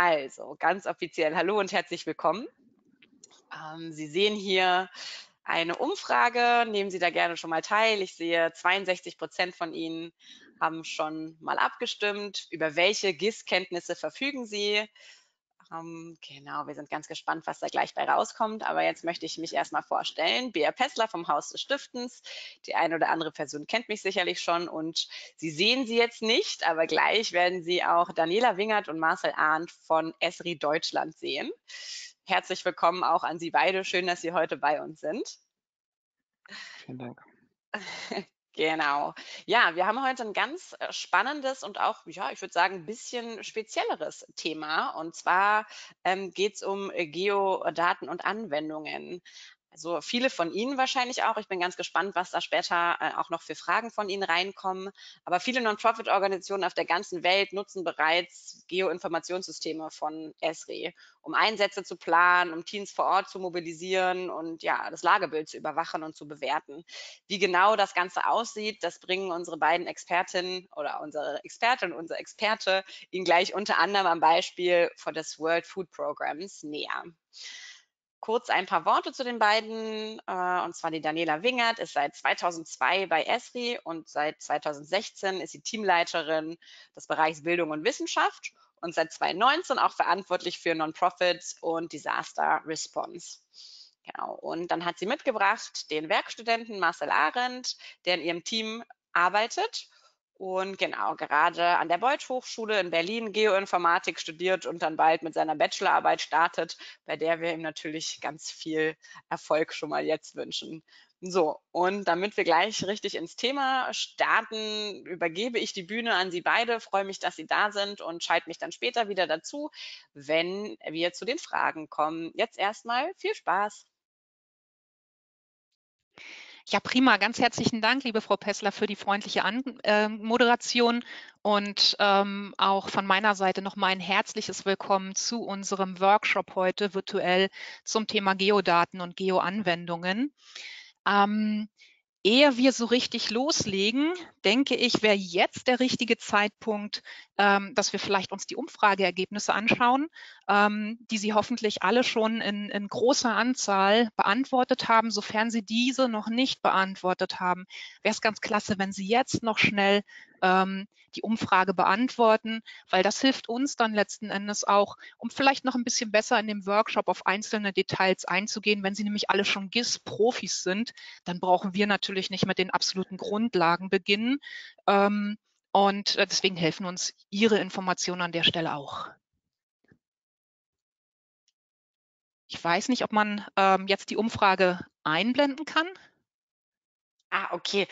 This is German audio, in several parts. Also ganz offiziell hallo und herzlich willkommen. Sie sehen hier eine Umfrage, nehmen Sie da gerne schon mal teil. Ich sehe, 62% von Ihnen haben schon mal abgestimmt. Über welche GIS-Kenntnisse verfügen Sie? Genau, wir sind ganz gespannt, was da gleich bei rauskommt. Aber jetzt möchte ich mich erstmal vorstellen. Bea Pessler vom Haus des Stiftens. Die eine oder andere Person kennt mich sicherlich schon und Sie sehen sie jetzt nicht, aber gleich werden Sie auch Daniela Wingert und Marcel Arndt von Esri Deutschland sehen. Herzlich willkommen auch an Sie beide. Schön, dass Sie heute bei uns sind. Vielen Dank. Genau. Ja, wir haben heute ein ganz spannendes und auch, ja, ich würde sagen, ein bisschen spezielleres Thema. Und zwar geht es um Geodaten und Anwendungen. Also viele von Ihnen wahrscheinlich auch. Ich bin ganz gespannt, was da später auch noch für Fragen von Ihnen reinkommen. Aber viele Non-Profit-Organisationen auf der ganzen Welt nutzen bereits Geoinformationssysteme von Esri, um Einsätze zu planen, um Teams vor Ort zu mobilisieren und ja, das Lagebild zu überwachen und zu bewerten. Wie genau das Ganze aussieht, das bringen unsere beiden Expertinnen oder unsere Expertin, unser Experte Ihnen gleich unter anderem am Beispiel von des World Food Programs näher. Kurz ein paar Worte zu den beiden, und zwar die Daniela Wingert ist seit 2002 bei Esri und seit 2016 ist sie Teamleiterin des Bereichs Bildung und Wissenschaft und seit 2019 auch verantwortlich für Non-Profits und Disaster Response. Genau. Und dann hat sie mitgebracht den Werkstudenten Marcel Arndt, der in ihrem Team arbeitet und genau, gerade an der Beuth-Hochschule in Berlin Geoinformatik studiert und dann bald mit seiner Bachelorarbeit startet, bei der wir ihm natürlich ganz viel Erfolg schon mal jetzt wünschen. So, und damit wir gleich richtig ins Thema starten, übergebe ich die Bühne an Sie beide, freue mich, dass Sie da sind und schalte mich dann später wieder dazu, wenn wir zu den Fragen kommen. Jetzt erstmal viel Spaß! Ja, prima. Ganz herzlichen Dank, liebe Frau Pessler, für die freundliche Moderation und auch von meiner Seite nochmal ein herzliches Willkommen zu unserem Workshop heute virtuell zum Thema Geodaten und Geoanwendungen. Ehe wir so richtig loslegen, denke ich, wäre jetzt der richtige Zeitpunkt, dass wir vielleicht uns die Umfrageergebnisse anschauen, die Sie hoffentlich alle schon in großer Anzahl beantwortet haben, sofern Sie diese noch nicht beantwortet haben. Wäre es ganz klasse, wenn Sie jetzt noch schnell die Umfrage beantworten, weil das hilft uns dann letzten Endes auch, um vielleicht noch ein bisschen besser in dem Workshop auf einzelne Details einzugehen. Wenn Sie nämlich alle schon GIS-Profis sind, dann brauchen wir natürlich nicht mit den absoluten Grundlagen beginnen. Und deswegen helfen uns Ihre Informationen an der Stelle auch. Ich weiß nicht, ob man jetzt die Umfrage einblenden kann. Ah, okay.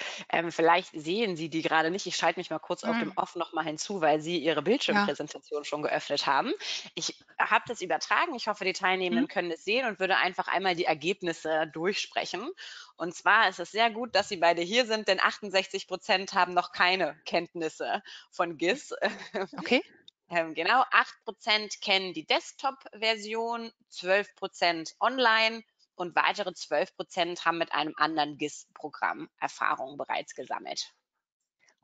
Vielleicht sehen Sie die gerade nicht. Ich schalte mich mal kurz auf dem Off nochmal hinzu, weil Sie Ihre Bildschirmpräsentation schon geöffnet haben. Ich habe das übertragen. Ich hoffe, die Teilnehmenden können es sehen und würde einfach einmal die Ergebnisse durchsprechen. Und zwar ist es sehr gut, dass Sie beide hier sind, denn 68% haben noch keine Kenntnisse von GIS. Okay. Genau. 8% kennen die Desktop-Version, 12% online. Und weitere 12% haben mit einem anderen GIS-Programm Erfahrungen bereits gesammelt.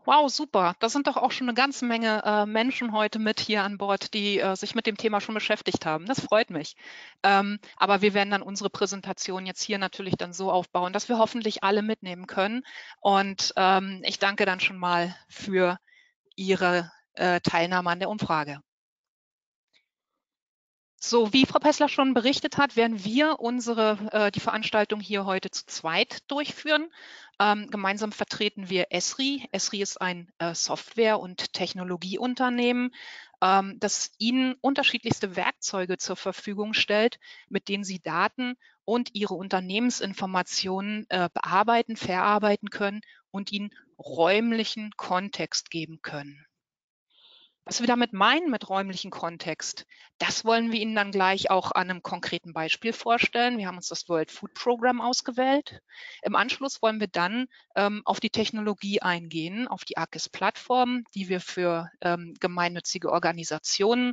Wow, super. Das sind doch auch schon eine ganze Menge Menschen heute mit hier an Bord, die sich mit dem Thema schon beschäftigt haben. Das freut mich. Aber wir werden dann unsere Präsentation jetzt hier natürlich dann so aufbauen, dass wir hoffentlich alle mitnehmen können. Und ich danke dann schon mal für Ihre Teilnahme an der Umfrage. So, wie Frau Pessler schon berichtet hat, werden wir die Veranstaltung hier heute zu zweit durchführen. Gemeinsam vertreten wir Esri. Esri ist ein Software- und Technologieunternehmen, das Ihnen unterschiedlichste Werkzeuge zur Verfügung stellt, mit denen Sie Daten und Ihre Unternehmensinformationen bearbeiten, verarbeiten können und Ihnen räumlichen Kontext geben können. Was wir damit meinen mit räumlichen Kontext, das wollen wir Ihnen dann gleich auch an einem konkreten Beispiel vorstellen. Wir haben uns das World Food Program ausgewählt. Im Anschluss wollen wir dann auf die Technologie eingehen, auf die ArcGIS-Plattform, die wir für gemeinnützige Organisationen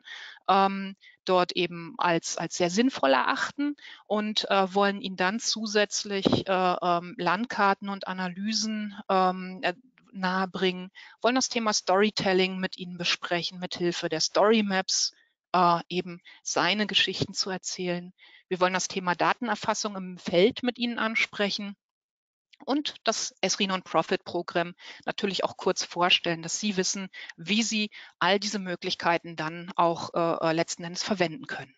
dort eben als sehr sinnvoll erachten und wollen Ihnen dann zusätzlich Landkarten und Analysen nahebringen, wollen das Thema Storytelling mit Ihnen besprechen, mithilfe der Story Maps, eben seine Geschichten zu erzählen. Wir wollen das Thema Datenerfassung im Feld mit Ihnen ansprechen und das Esri Non-Profit-Programm natürlich auch kurz vorstellen, dass Sie wissen, wie Sie all diese Möglichkeiten dann auch letzten Endes verwenden können.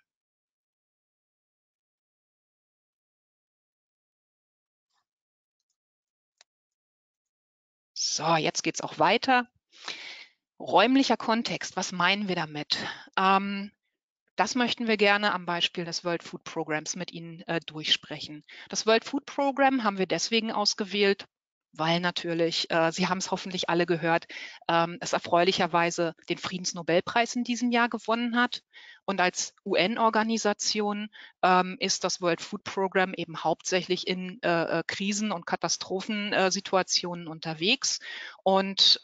So, jetzt geht es auch weiter. Räumlicher Kontext, was meinen wir damit? Das möchten wir gerne am Beispiel des World Food Programs mit Ihnen durchsprechen. Das World Food Program haben wir deswegen ausgewählt, weil natürlich, Sie haben es hoffentlich alle gehört, es erfreulicherweise den Friedensnobelpreis in diesem Jahr gewonnen hat. Und als UN-Organisation ist das World Food Program eben hauptsächlich in Krisen- und Katastrophensituationen unterwegs und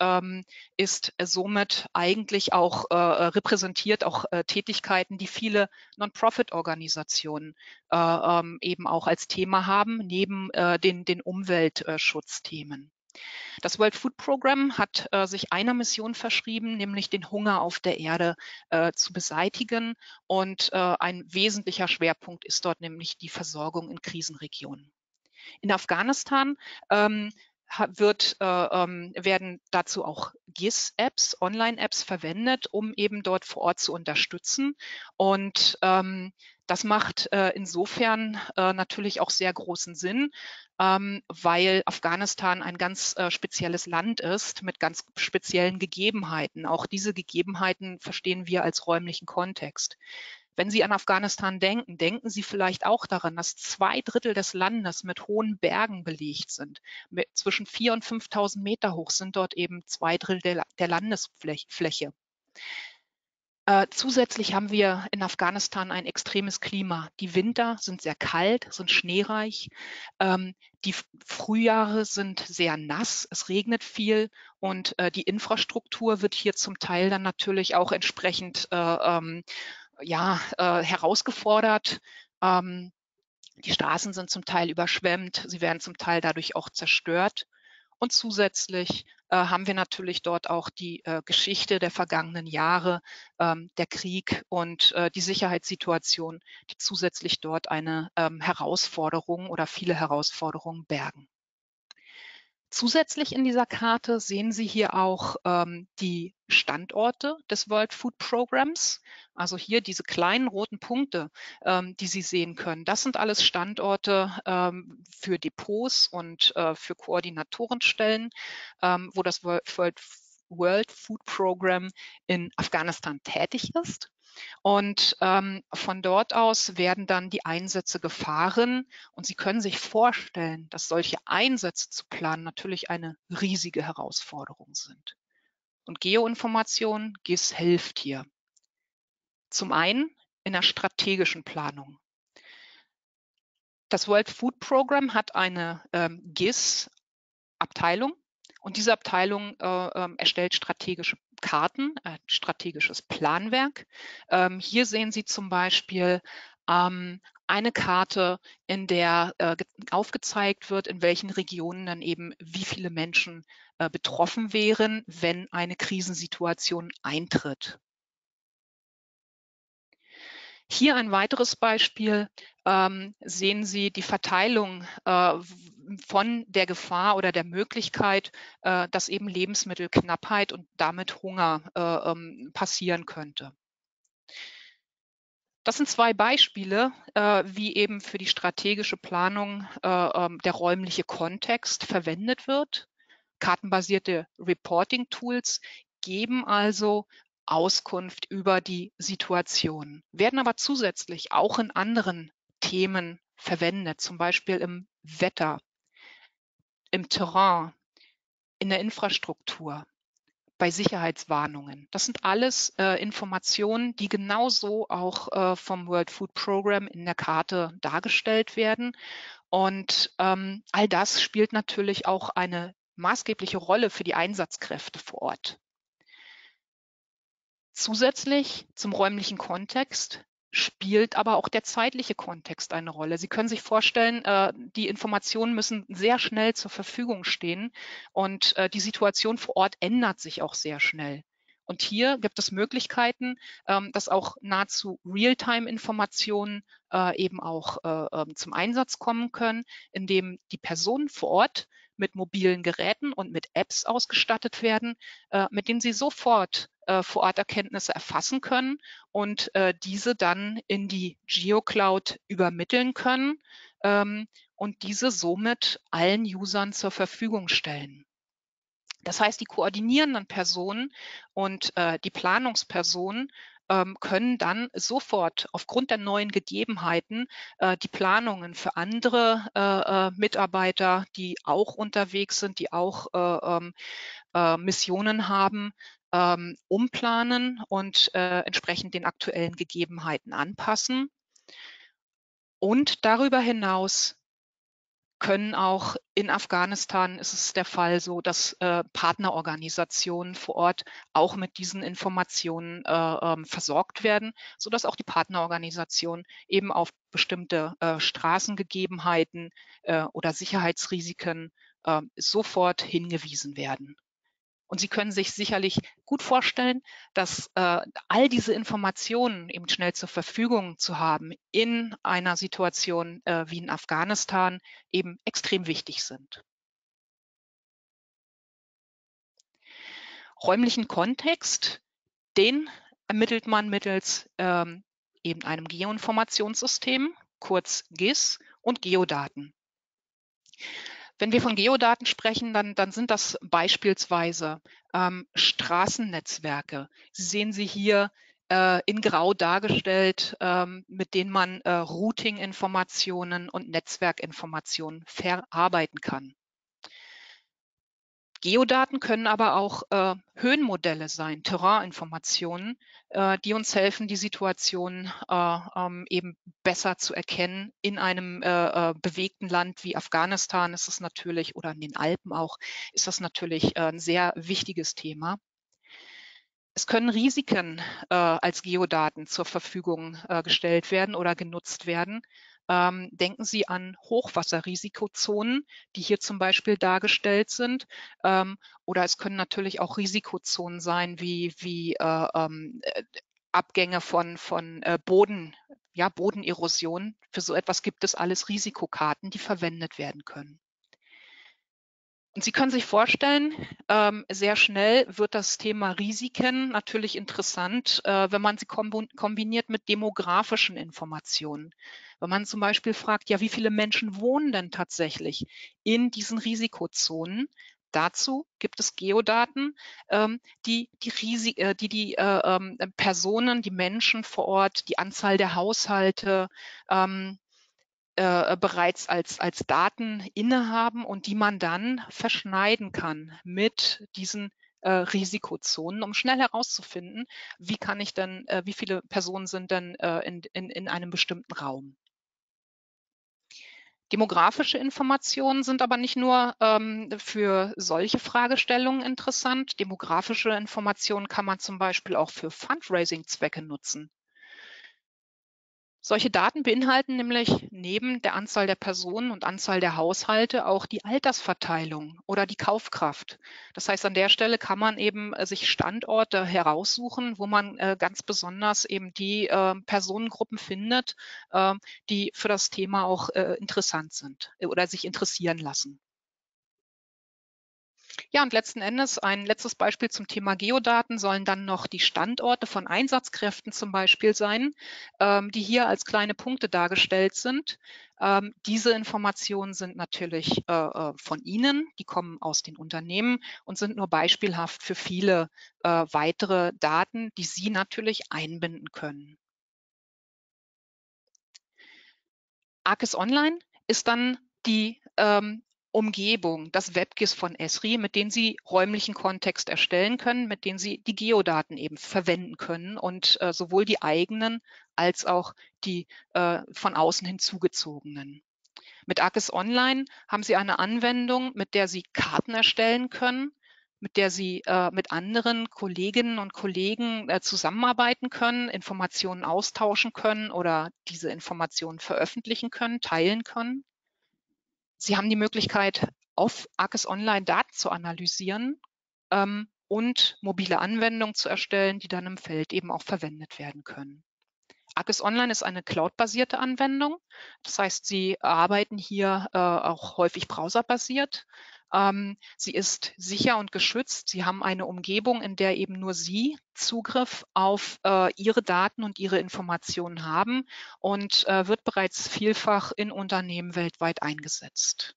ist somit eigentlich auch repräsentiert, auch Tätigkeiten, die viele Non-Profit-Organisationen eben auch als Thema haben, neben den Umweltschutzthemen. Das World Food Program hat sich einer Mission verschrieben, nämlich den Hunger auf der Erde zu beseitigen. Und ein wesentlicher Schwerpunkt ist dort nämlich die Versorgung in Krisenregionen. In Afghanistan werden dazu auch GIS-Apps, Online-Apps verwendet, um eben dort vor Ort zu unterstützen. Und das macht insofern natürlich auch sehr großen Sinn, weil Afghanistan ein ganz spezielles Land ist mit ganz speziellen Gegebenheiten. Auch diese Gegebenheiten verstehen wir als räumlichen Kontext. Wenn Sie an Afghanistan denken, denken Sie vielleicht auch daran, dass 2/3 des Landes mit hohen Bergen belegt sind. Zwischen 4.000 und 5.000 Meter hoch sind dort eben 2/3 der Landesfläche. Zusätzlich haben wir in Afghanistan ein extremes Klima. Die Winter sind sehr kalt, sind schneereich. Die Frühjahre sind sehr nass, es regnet viel und die Infrastruktur wird hier zum Teil dann natürlich auch entsprechend herausgefordert. Die Straßen sind zum Teil überschwemmt, sie werden zum Teil dadurch auch zerstört. Und zusätzlich haben wir natürlich dort auch die Geschichte der vergangenen Jahre, der Krieg und die Sicherheitssituation, die zusätzlich dort eine Herausforderung oder viele Herausforderungen bergen. Zusätzlich in dieser Karte sehen Sie hier auch die Standorte des World Food Programs. Also hier diese kleinen roten Punkte, die Sie sehen können. Das sind alles Standorte für Depots und für Koordinatorenstellen, wo das World Food Program in Afghanistan tätig ist. Und von dort aus werden dann die Einsätze gefahren. Und Sie können sich vorstellen, dass solche Einsätze zu planen natürlich eine riesige Herausforderung sind. Und Geoinformation, GIS, hilft hier. Zum einen in der strategischen Planung. Das World Food Program hat eine GIS-Abteilung. Und diese Abteilung erstellt strategische Karten, strategisches Planwerk. Hier sehen Sie zum Beispiel eine Karte, in der aufgezeigt wird, in welchen Regionen dann eben wie viele Menschen betroffen wären, wenn eine Krisensituation eintritt. Hier ein weiteres Beispiel, sehen Sie die Verteilung von der Gefahr oder der Möglichkeit, dass eben Lebensmittelknappheit und damit Hunger passieren könnte. Das sind zwei Beispiele, wie eben für die strategische Planung der räumliche Kontext verwendet wird. Kartenbasierte Reporting-Tools geben also Auskunft über die Situation, werden aber zusätzlich auch in anderen Themen verwendet, zum Beispiel im Wetter, im Terrain, in der Infrastruktur, bei Sicherheitswarnungen. Das sind alles Informationen, die genauso auch vom World Food Program in der Karte dargestellt werden. Und all das spielt natürlich auch eine maßgebliche Rolle für die Einsatzkräfte vor Ort. Zusätzlich zum räumlichen Kontext spielt aber auch der zeitliche Kontext eine Rolle. Sie können sich vorstellen, die Informationen müssen sehr schnell zur Verfügung stehen und die Situation vor Ort ändert sich auch sehr schnell. Und hier gibt es Möglichkeiten, dass auch nahezu Realtime-Informationen eben auch zum Einsatz kommen können, indem die Personen vor Ort mit mobilen Geräten und mit Apps ausgestattet werden, mit denen sie sofort vor Ort Erkenntnisse erfassen können und diese dann in die GeoCloud übermitteln können und diese somit allen Usern zur Verfügung stellen. Das heißt, die koordinierenden Personen und die Planungspersonen können dann sofort aufgrund der neuen Gegebenheiten die Planungen für andere Mitarbeiter, die auch unterwegs sind, die auch Missionen haben, umplanen und entsprechend den aktuellen Gegebenheiten anpassen. Und darüber hinaus können auch in Afghanistan, ist es der Fall so, dass Partnerorganisationen vor Ort auch mit diesen Informationen versorgt werden, sodass auch die Partnerorganisationen eben auf bestimmte Straßengegebenheiten oder Sicherheitsrisiken sofort hingewiesen werden. Und Sie können sich sicherlich gut vorstellen, dass all diese Informationen eben schnell zur Verfügung zu haben in einer Situation wie in Afghanistan eben extrem wichtig sind. Räumlichen Kontext, den ermittelt man mittels eben einem Geoinformationssystem, kurz GIS, und Geodaten. Wenn wir von Geodaten sprechen, dann sind das beispielsweise Straßennetzwerke. Sie sehen sie hier in Grau dargestellt, mit denen man Routing-Informationen und Netzwerkinformationen verarbeiten kann. Geodaten können aber auch Höhenmodelle sein, Terrain-Informationen, die uns helfen, die Situation eben besser zu erkennen. In einem bewegten Land wie Afghanistan ist es natürlich, oder in den Alpen auch, ist das natürlich ein sehr wichtiges Thema. Es können Risiken als Geodaten zur Verfügung gestellt werden oder genutzt werden. Denken Sie an Hochwasserrisikozonen, die hier zum Beispiel dargestellt sind. Oder es können natürlich auch Risikozonen sein, wie Abgänge von Boden, ja, Bodenerosion. Für so etwas gibt es alles Risikokarten, die verwendet werden können. Und Sie können sich vorstellen, sehr schnell wird das Thema Risiken natürlich interessant, wenn man sie kombiniert mit demografischen Informationen. Wenn man zum Beispiel fragt, ja, wie viele Menschen wohnen denn tatsächlich in diesen Risikozonen? Dazu gibt es Geodaten, die Personen, die Menschen vor Ort, die Anzahl der Haushalte bereits als Daten innehaben und die man dann verschneiden kann mit diesen Risikozonen, um schnell herauszufinden, wie kann ich denn, wie viele Personen sind denn in einem bestimmten Raum. Demografische Informationen sind aber nicht nur für solche Fragestellungen interessant. Demografische Informationen kann man zum Beispiel auch für Fundraising-Zwecke nutzen. Solche Daten beinhalten nämlich neben der Anzahl der Personen und Anzahl der Haushalte auch die Altersverteilung oder die Kaufkraft. Das heißt, an der Stelle kann man eben sich Standorte heraussuchen, wo man ganz besonders eben die Personengruppen findet, die für das Thema auch interessant sind oder sich interessieren lassen. Ja, und letzten Endes ein letztes Beispiel zum Thema Geodaten sollen dann noch die Standorte von Einsatzkräften zum Beispiel sein, die hier als kleine Punkte dargestellt sind. Diese Informationen sind natürlich von Ihnen, die kommen aus den Unternehmen und sind nur beispielhaft für viele weitere Daten, die Sie natürlich einbinden können. ArcGIS Online ist dann die Umgebung, das WebGIS von Esri, mit denen Sie räumlichen Kontext erstellen können, mit denen Sie die Geodaten eben verwenden können und sowohl die eigenen als auch die von außen hinzugezogenen. Mit ArcGIS Online haben Sie eine Anwendung, mit der Sie Karten erstellen können, mit der Sie mit anderen Kolleginnen und Kollegen zusammenarbeiten können, Informationen austauschen können oder diese Informationen veröffentlichen können, teilen können. Sie haben die Möglichkeit, auf ArcGIS Online Daten zu analysieren und mobile Anwendungen zu erstellen, die dann im Feld eben auch verwendet werden können. ArcGIS Online ist eine cloud-basierte Anwendung. Das heißt, Sie arbeiten hier auch häufig browserbasiert. Sie ist sicher und geschützt. Sie haben eine Umgebung, in der eben nur Sie Zugriff auf Ihre Daten und Ihre Informationen haben und wird bereits vielfach in Unternehmen weltweit eingesetzt.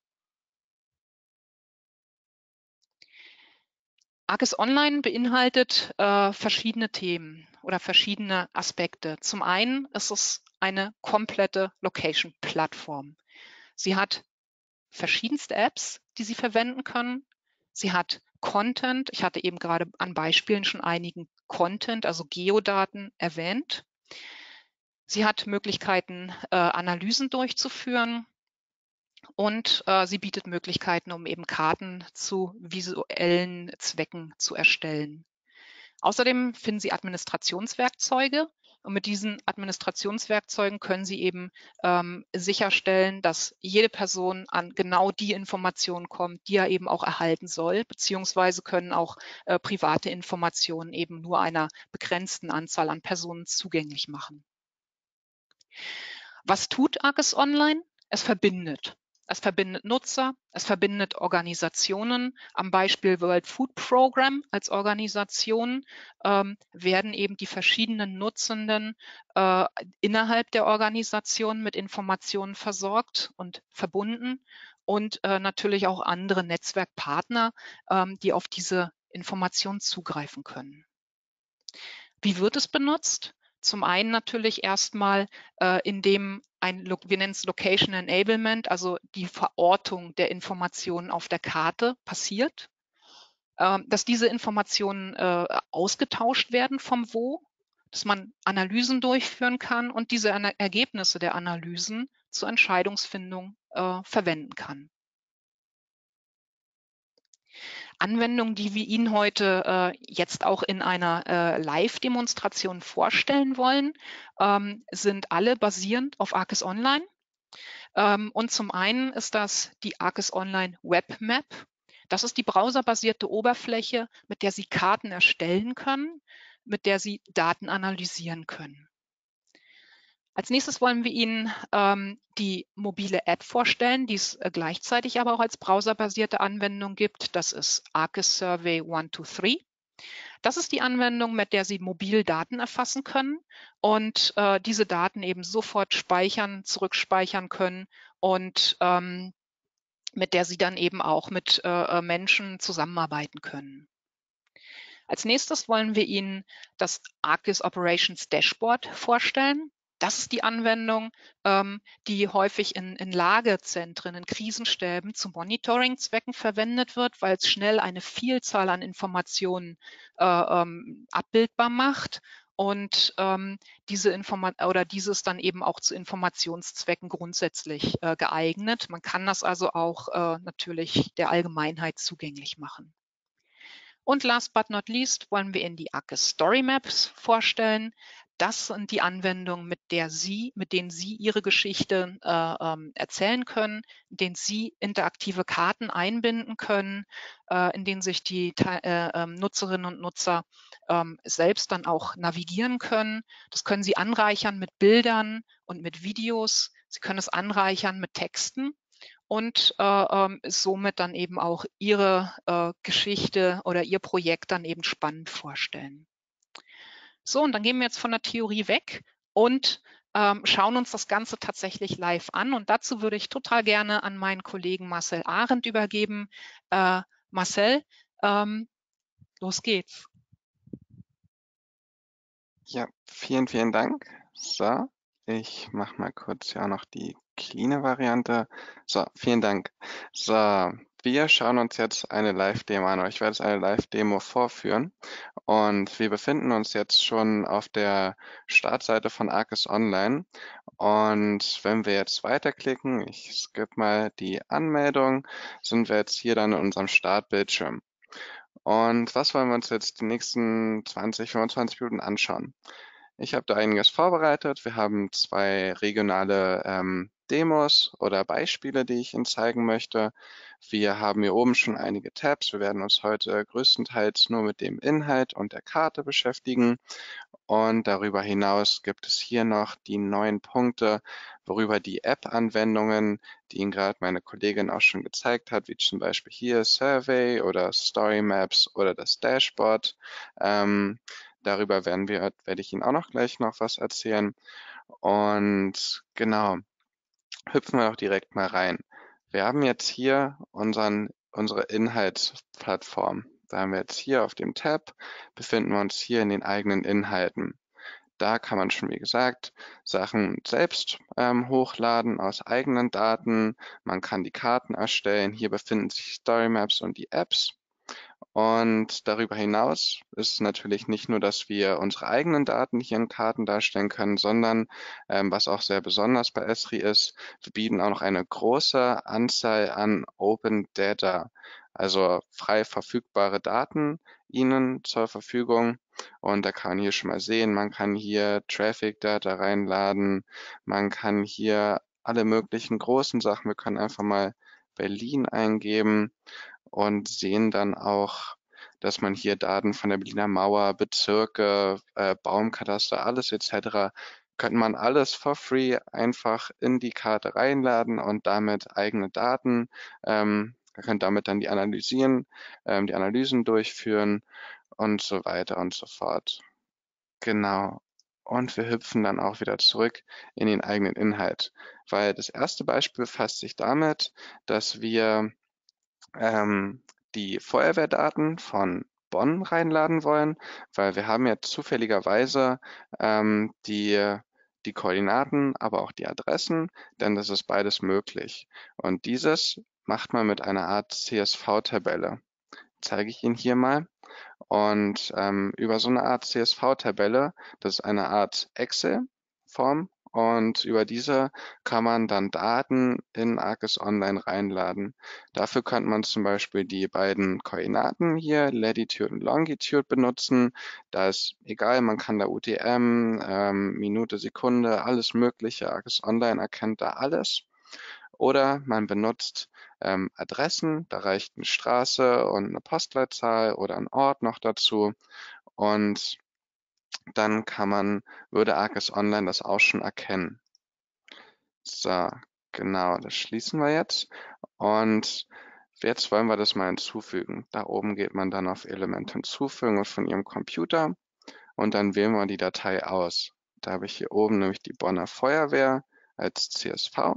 ArcGIS Online beinhaltet verschiedene Themen oder verschiedene Aspekte. Zum einen ist es eine komplette Location-Plattform. Sie hat verschiedenste Apps, die Sie verwenden können. Sie hat Content. Ich hatte eben gerade an Beispielen schon einigen Content, also Geodaten, erwähnt. Sie hat Möglichkeiten, Analysen durchzuführen. Und sie bietet Möglichkeiten, um eben Karten zu visuellen Zwecken zu erstellen. Außerdem finden Sie Administrationswerkzeuge. Und mit diesen Administrationswerkzeugen können Sie eben sicherstellen, dass jede Person an genau die Informationen kommt, die er eben auch erhalten soll, beziehungsweise können auch private Informationen eben nur einer begrenzten Anzahl an Personen zugänglich machen. Was tut ArcGIS Online? Es verbindet. Es verbindet Nutzer, es verbindet Organisationen. Am Beispiel World Food Program als Organisation werden eben die verschiedenen Nutzenden innerhalb der Organisation mit Informationen versorgt und verbunden und natürlich auch andere Netzwerkpartner, die auf diese Informationen zugreifen können. Wie wird es benutzt? Zum einen natürlich erstmal, indem wir nennen es Location Enablement, also die Verortung der Informationen auf der Karte passiert, dass diese Informationen ausgetauscht werden vom Wo, dass man Analysen durchführen kann und diese Ergebnisse der Analysen zur Entscheidungsfindung verwenden kann. Anwendungen, die wir Ihnen heute jetzt auch in einer Live-Demonstration vorstellen wollen, sind alle basierend auf ArcGIS Online. Und zum einen ist das die ArcGIS Online Web Map. Das ist die browserbasierte Oberfläche, mit der Sie Karten erstellen können, mit der Sie Daten analysieren können. Als nächstes wollen wir Ihnen die mobile App vorstellen, die es gleichzeitig aber auch als browserbasierte Anwendung gibt. Das ist ArcGIS Survey 123. Das ist die Anwendung, mit der Sie mobil Daten erfassen können und diese Daten eben sofort speichern, zurückspeichern können und mit der Sie dann eben auch mit Menschen zusammenarbeiten können. Als nächstes wollen wir Ihnen das ArcGIS Operations Dashboard vorstellen. Das ist die Anwendung, die häufig in Lagezentren, in Krisenstäben zu Monitoring-Zwecken verwendet wird, weil es schnell eine Vielzahl an Informationen abbildbar macht und dieses dann eben auch zu Informationszwecken grundsätzlich geeignet. Man kann das also auch natürlich der Allgemeinheit zugänglich machen. Und last but not least wollen wir Ihnen die ArcGIS Story Maps vorstellen. Das sind die Anwendungen, mit denen Sie Ihre Geschichte erzählen können, in denen Sie interaktive Karten einbinden können, in denen sich die Nutzerinnen und Nutzer selbst dann auch navigieren können. Das können Sie anreichern mit Bildern und mit Videos. Sie können es anreichern mit Texten und somit dann eben auch Ihre Geschichte oder Ihr Projekt dann eben spannend vorstellen. So, und dann gehen wir jetzt von der Theorie weg und schauen uns das Ganze tatsächlich live an. Und dazu würde ich total gerne an meinen Kollegen Marcel Arndt übergeben. Marcel, los geht's. Ja, vielen, vielen Dank. So, ich mache mal kurz ja noch die cleane Variante. So, vielen Dank. So. Wir schauen uns jetzt eine Live-Demo an. Ich werde jetzt eine Live-Demo vorführen und wir befinden uns jetzt schon auf der Startseite von ArcGIS Online. Und wenn wir jetzt weiterklicken, ich skippe mal die Anmeldung, sind wir jetzt hier dann in unserem Startbildschirm. Und was wollen wir uns jetzt die nächsten 20, 25 Minuten anschauen? Ich habe da einiges vorbereitet. Wir haben zwei regionale Demos oder Beispiele, die ich Ihnen zeigen möchte. Wir haben hier oben schon einige Tabs. Wir werden uns heute größtenteils nur mit dem Inhalt und der Karte beschäftigen. Und darüber hinaus gibt es hier noch die 9 Punkte, worüber die App-Anwendungen, die Ihnen gerade meine Kollegin auch schon gezeigt hat, wie zum Beispiel hier Survey oder Story Maps oder das Dashboard, darüber werde ich Ihnen auch noch gleich noch was erzählen. Und genau, hüpfen wir auch direkt mal rein. Wir haben jetzt hier unsere Inhaltsplattform. Da haben wir jetzt hier auf dem Tab, befinden wir uns hier in den eigenen Inhalten. Da kann man schon, wie gesagt, Sachen selbst hochladen aus eigenen Daten. Man kann die Karten erstellen. Hier befinden sich Story Maps und die Apps. Und darüber hinaus ist natürlich nicht nur, dass wir unsere eigenen Daten hier in Karten darstellen können, sondern, was auch sehr besonders bei Esri ist, wir bieten auch noch eine große Anzahl an Open Data, also frei verfügbare Daten Ihnen zur Verfügung. Und da kann man hier schon mal sehen, man kann hier Traffic Data reinladen, man kann hier alle möglichen großen Sachen, wir können einfach mal Berlin eingeben und sehen dann auch, dass man hier Daten von der Berliner Mauer, Bezirke, Baumkataster, alles etc. könnte man alles for free einfach in die Karte reinladen und damit eigene Daten, man kann damit dann die Analysen durchführen und so weiter und so fort. Genau. Und wir hüpfen dann auch wieder zurück in den eigenen Inhalt, weil das erste Beispiel befasst sich damit, dass wir die Feuerwehrdaten von Bonn reinladen wollen, weil wir haben ja zufälligerweise die Koordinaten, aber auch die Adressen, denn das ist beides möglich. Und dieses macht man mit einer Art CSV-Tabelle. Zeige ich Ihnen hier mal. Und über so eine Art CSV-Tabelle, das ist eine Art Excel-Form, und über diese kann man dann Daten in ArcGIS Online reinladen. Dafür könnte man zum Beispiel die beiden Koordinaten hier, Latitude und Longitude, benutzen. Da ist egal, man kann da UTM, Minute, Sekunde, alles Mögliche. ArcGIS Online erkennt da alles. Oder man benutzt Adressen, da reicht eine Straße und eine Postleitzahl oder ein Ort noch dazu, und dann würde ArcGIS Online das auch schon erkennen. So, genau, das schließen wir jetzt, und jetzt wollen wir das mal hinzufügen. Da oben geht man dann auf Element hinzufügen und von Ihrem Computer, und dann wählen wir die Datei aus. Da habe ich hier oben nämlich die Bonner Feuerwehr als CSV.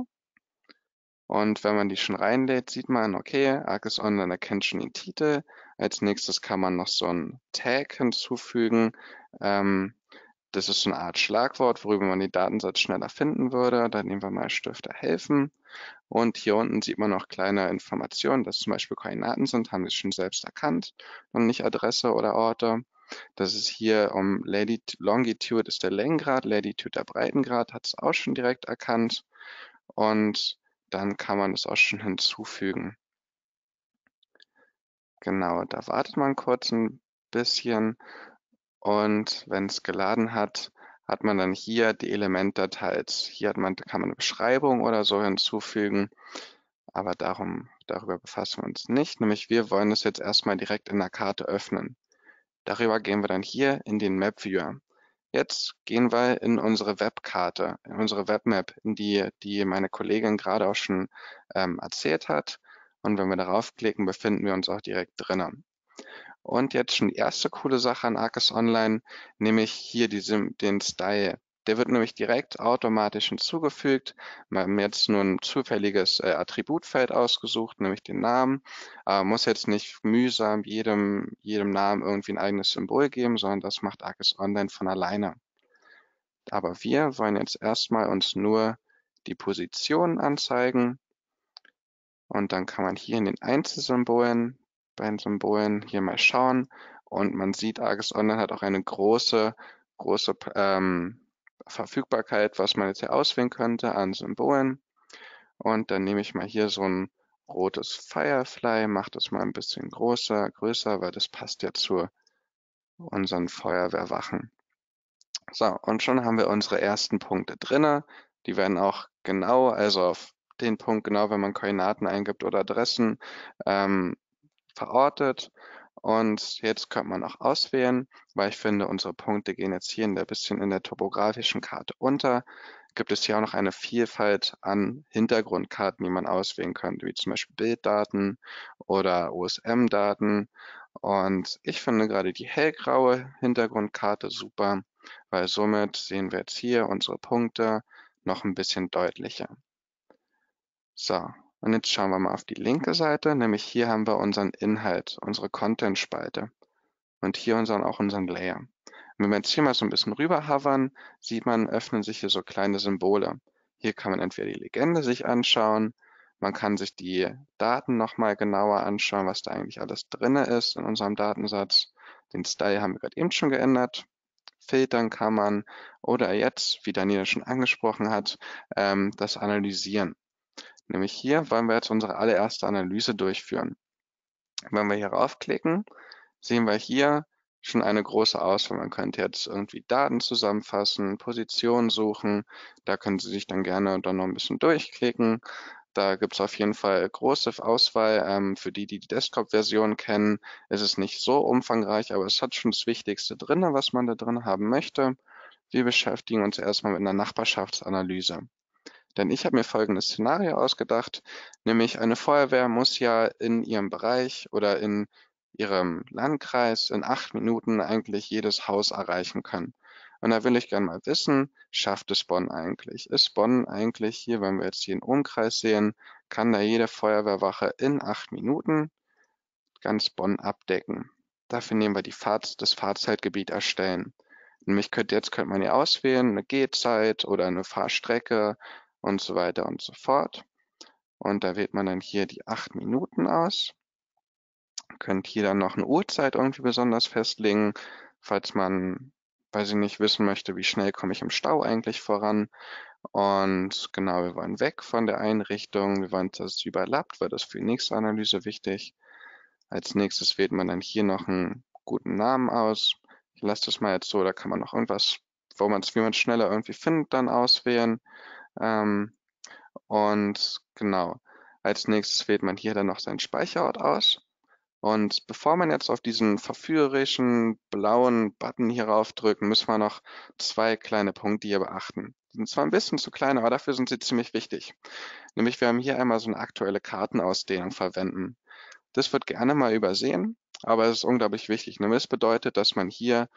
Und wenn man die schon reinlädt, sieht man, okay, ArcGIS Online erkennt schon den Titel. Als nächstes kann man noch so einen Tag hinzufügen. Das ist so eine Art Schlagwort, worüber man den Datensatz schneller finden würde. Dann nehmen wir mal Stifter-helfen. Und hier unten sieht man noch kleine Informationen, dass zum Beispiel Koordinaten sind, haben sie schon selbst erkannt und nicht Adresse oder Orte. Das ist hier um Longitude ist der Längengrad, Latitude der Breitengrad, hat es auch schon direkt erkannt. Und dann kann man das auch schon hinzufügen. Genau, da wartet man kurz ein bisschen, und wenn es geladen hat, hat man dann hier die Elementdatei. Hier kann man eine Beschreibung oder so hinzufügen, aber darüber befassen wir uns nicht. Nämlich wir wollen es jetzt erstmal direkt in der Karte öffnen. Darüber gehen wir dann hier in den Map Viewer. Jetzt gehen wir in unsere Webkarte, in unsere Webmap, in die meine Kollegin gerade auch schon erzählt hat. Und wenn wir darauf klicken, befinden wir uns auch direkt drinnen. Und jetzt schon die erste coole Sache an ArcGIS Online, nämlich hier den Style. Der wird nämlich direkt automatisch hinzugefügt. Wir haben jetzt nur ein zufälliges Attributfeld ausgesucht, nämlich den Namen. Man muss jetzt nicht mühsam jedem Namen irgendwie ein eigenes Symbol geben, sondern das macht ArcGIS Online von alleine. Aber wir wollen jetzt erstmal uns nur die Positionen anzeigen. Und dann kann man hier in den Einzelsymbolen, bei den Symbolen hier mal schauen. Und man sieht, ArcGIS Online hat auch eine große Verfügbarkeit, was man jetzt hier auswählen könnte an Symbolen. Und dann nehme ich mal hier so ein rotes Firefly, mache das mal ein bisschen größer, weil das passt ja zu unseren Feuerwehrwachen. So, und schon haben wir unsere ersten Punkte drinne. Die werden auch genau, also auf den Punkt genau, wenn man Koordinaten eingibt oder Adressen, verortet. Und jetzt könnte man auch auswählen, weil ich finde, unsere Punkte gehen jetzt hier ein bisschen in der topografischen Karte unter. Gibt es hier auch noch eine Vielfalt an Hintergrundkarten, die man auswählen könnte, wie zum Beispiel Bilddaten oder OSM-Daten. Und ich finde gerade die hellgraue Hintergrundkarte super, weil somit sehen wir jetzt hier unsere Punkte noch ein bisschen deutlicher. So, und jetzt schauen wir mal auf die linke Seite, nämlich hier haben wir unseren Inhalt, unsere Content-Spalte und hier auch unseren Layer. Und wenn wir jetzt hier mal so ein bisschen rüber hovern, sieht man, öffnen sich hier so kleine Symbole. Hier kann man entweder die Legende sich anschauen, man kann sich die Daten nochmal genauer anschauen, was da eigentlich alles drin ist in unserem Datensatz. Den Style haben wir gerade eben schon geändert. Filtern kann man oder jetzt, wie Daniela schon angesprochen hat, das Analysieren. Nämlich hier wollen wir jetzt unsere allererste Analyse durchführen. Wenn wir hier raufklicken, sehen wir hier schon eine große Auswahl. Man könnte jetzt irgendwie Daten zusammenfassen, Positionen suchen. Da können Sie sich dann gerne noch ein bisschen durchklicken. Da gibt es auf jeden Fall große Auswahl. Für die, die die Desktop-Version kennen, ist es nicht so umfangreich, aber es hat schon das Wichtigste drin, was man da drin haben möchte. Wir beschäftigen uns erstmal mit einer Nachbarschaftsanalyse. Denn ich habe mir folgendes Szenario ausgedacht, nämlich eine Feuerwehr muss ja in ihrem Bereich oder in ihrem Landkreis in 8 Minuten eigentlich jedes Haus erreichen können. Und da will ich gerne mal wissen, schafft es Bonn eigentlich? Ist Bonn eigentlich hier, wenn wir jetzt hier einen Umkreis sehen, kann da jede Feuerwehrwache in 8 Minuten ganz Bonn abdecken? Dafür nehmen wir das Fahrzeitgebiet erstellen. Nämlich jetzt könnte man hier auswählen, eine Gehzeit oder eine Fahrstrecke und so weiter und so fort. Und da wählt man dann hier die 8 Minuten aus. Könnt hier dann noch eine Uhrzeit irgendwie besonders festlegen, falls man, weiß ich nicht, wissen möchte, wie schnell komme ich im Stau eigentlich voran. Und genau, wir wollen weg von der Einrichtung, wir wollen, dass es überlappt, weil das für die nächste Analyse wichtig. Als nächstes wählt man dann hier noch einen guten Namen aus. Ich lasse das mal jetzt so, da kann man noch irgendwas, wie man es schneller irgendwie findet, dann auswählen. Und genau, als nächstes wählt man hier dann noch seinen Speicherort aus. Und bevor man jetzt auf diesen verführerischen blauen Button hier raufdrückt, müssen wir noch 2 kleine Punkte hier beachten. Die sind zwar ein bisschen zu klein, aber dafür sind sie ziemlich wichtig. Nämlich wir haben hier einmal so eine aktuelle Kartenausdehnung verwenden. Das wird gerne mal übersehen, aber es ist unglaublich wichtig. Nämlich es bedeutet, dass man hier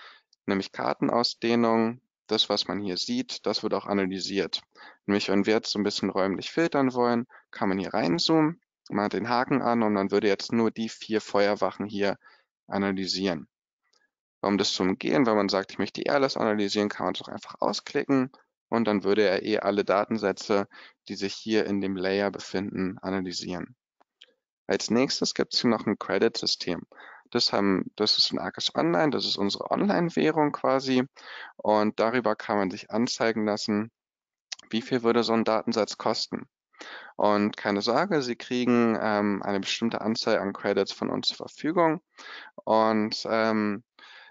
nämlich Kartenausdehnung, das, was man hier sieht, das wird auch analysiert. Nämlich, wenn wir jetzt so ein bisschen räumlich filtern wollen, kann man hier reinzoomen, man hat den Haken an und dann würde jetzt nur die 4 Feuerwachen hier analysieren. Um das zu umgehen, wenn man sagt, ich möchte die alles analysieren, kann man es auch einfach ausklicken und dann würde er alle Datensätze, die sich hier in dem Layer befinden, analysieren. Als nächstes gibt es hier noch ein Credit-System. Das ist ein ArcGIS Online, das ist unsere Online-Währung quasi und darüber kann man sich anzeigen lassen, wie viel würde so ein Datensatz kosten. Und keine Sorge, Sie kriegen eine bestimmte Anzahl an Credits von uns zur Verfügung und wenn